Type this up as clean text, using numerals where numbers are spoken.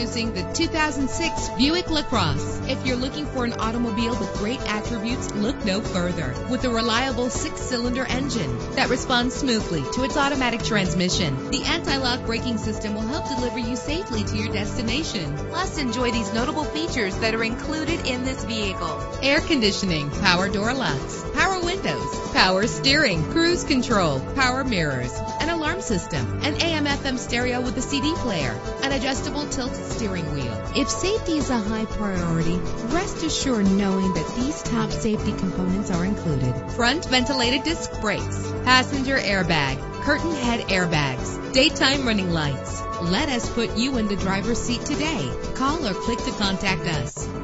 Introducing the 2006 Buick LaCrosse. If you're looking for an automobile with great attributes, look no further. With a reliable 6-cylinder engine that responds smoothly to its automatic transmission, the anti-lock braking system will help deliver you safely to your destination. Plus, enjoy these notable features that are included in this vehicle: air conditioning, power door locks, power windows, power steering, cruise control, power mirrors, an alarm system, an AM/FM stereo with a CD player, an adjustable tilt steering wheel. If safety is a high priority, rest assured knowing that these top safety components are included: front ventilated disc brakes, passenger airbag, curtain head airbags, daytime running lights. Let us put you in the driver's seat today. Call or click to contact us.